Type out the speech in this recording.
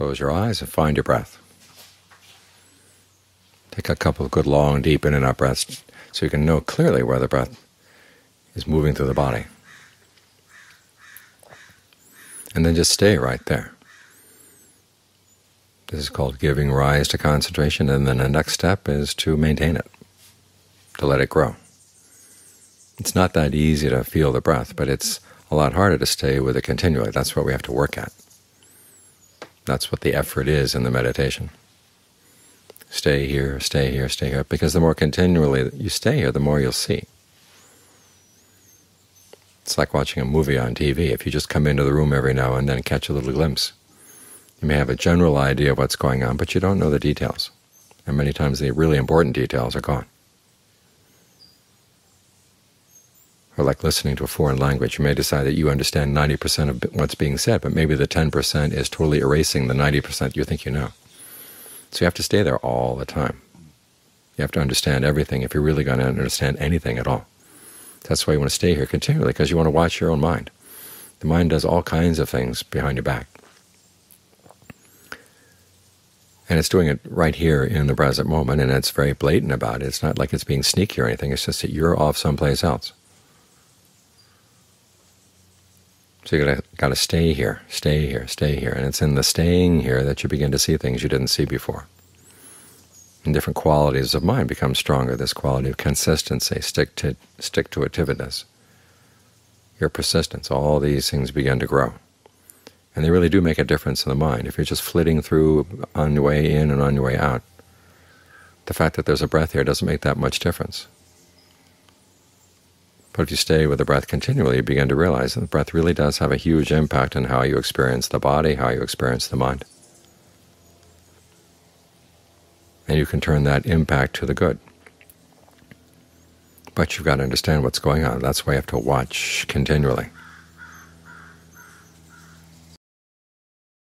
Close your eyes and find your breath. Take a couple of good long, deep in and out breaths so you can know clearly where the breath is moving through the body. And then just stay right there. This is called giving rise to concentration, and then the next step is to maintain it, to let it grow. It's not that easy to feel the breath, but it's a lot harder to stay with it continually. That's what we have to work at. That's what the effort is in the meditation. Stay here, stay here, stay here, because the more continually you stay here, the more you'll see. It's like watching a movie on TV. If you just come into the room every now and then, catch a little glimpse, you may have a general idea of what's going on, but you don't know the details. And many times the really important details are gone. Or like listening to a foreign language, you may decide that you understand 90% of what's being said, but maybe the 10% is totally erasing the 90% you think you know. So you have to stay there all the time. You have to understand everything if you're really going to understand anything at all. That's why you want to stay here continually, because you want to watch your own mind. The mind does all kinds of things behind your back. And it's doing it right here in the present moment, and it's very blatant about it. It's not like it's being sneaky or anything. It's just that you're off someplace else. So you've got to stay here, stay here, stay here. And it's in the staying here that you begin to see things you didn't see before. And different qualities of mind become stronger, this quality of consistency, stick-to-itiveness, your persistence. All these things begin to grow. And they really do make a difference in the mind. If you're just flitting through on your way in and on your way out, the fact that there's a breath here doesn't make that much difference. But if you stay with the breath continually, you begin to realize that the breath really does have a huge impact on how you experience the body, how you experience the mind. And you can turn that impact to the good. But you've got to understand what's going on. That's why you have to watch continually.